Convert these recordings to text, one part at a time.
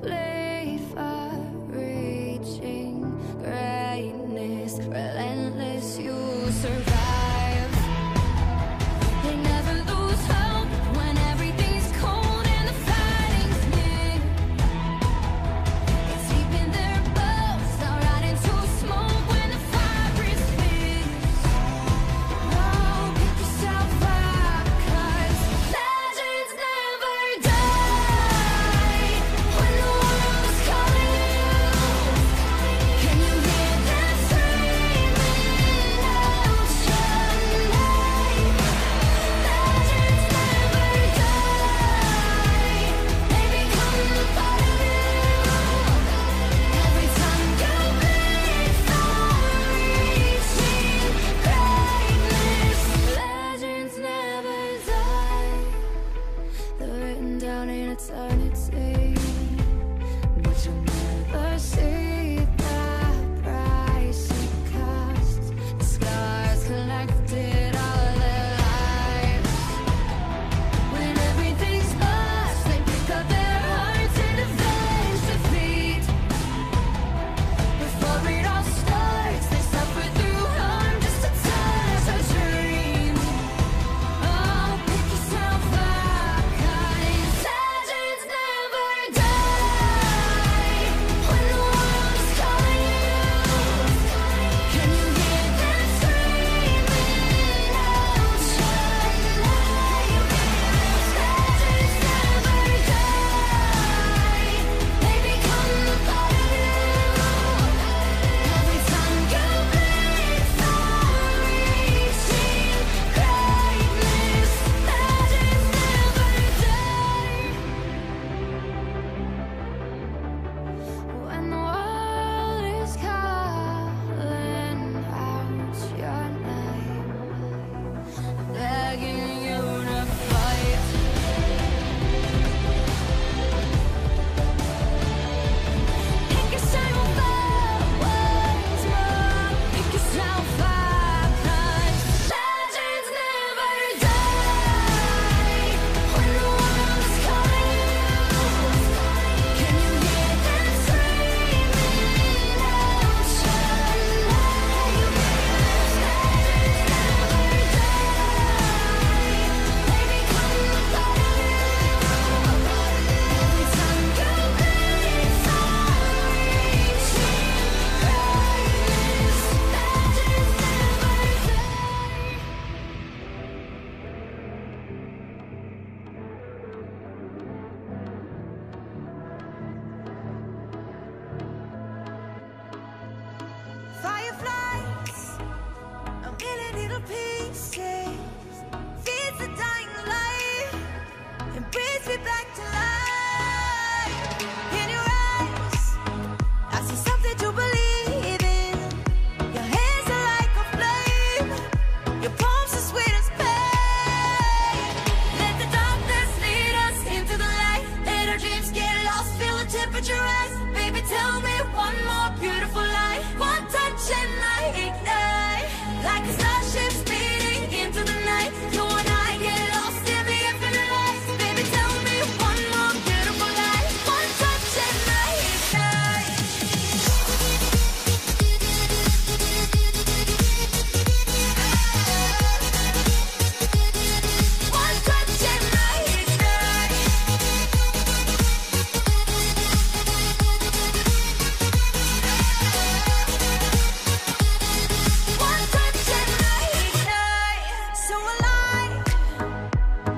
play for reaching greatness, relentless, you survive.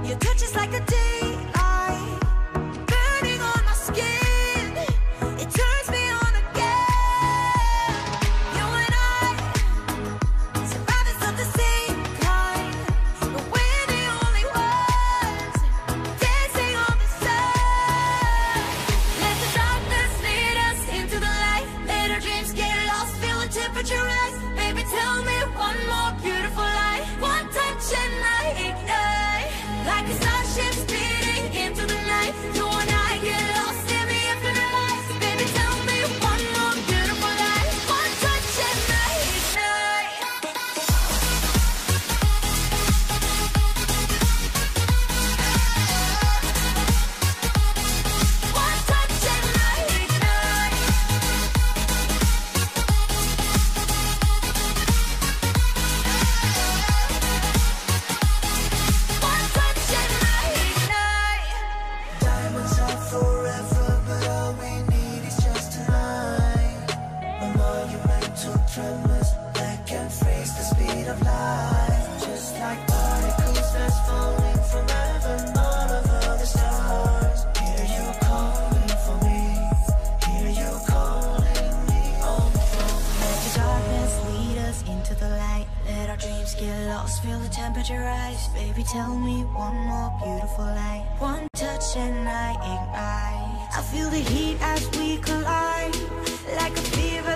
Your touch is like a daylight, burning on my skin. It turns me on again. You and I, survivors of the same kind, but we're the only ones dancing on the sun. Let the darkness lead us into the light. Let our dreams get lost, feel the temperature rise. Baby, tell me one more beautiful lie. One touch and I ignite. Like a starship speeding into the night, you and I get lost in the infinite light. Baby, tell me one more beautiful life. One touch and I ignite. One touch and I ignite. Feel the temperature rise. Baby, tell me one more beautiful light. One touch and I ignite. I feel the heat as we collide, like a fever.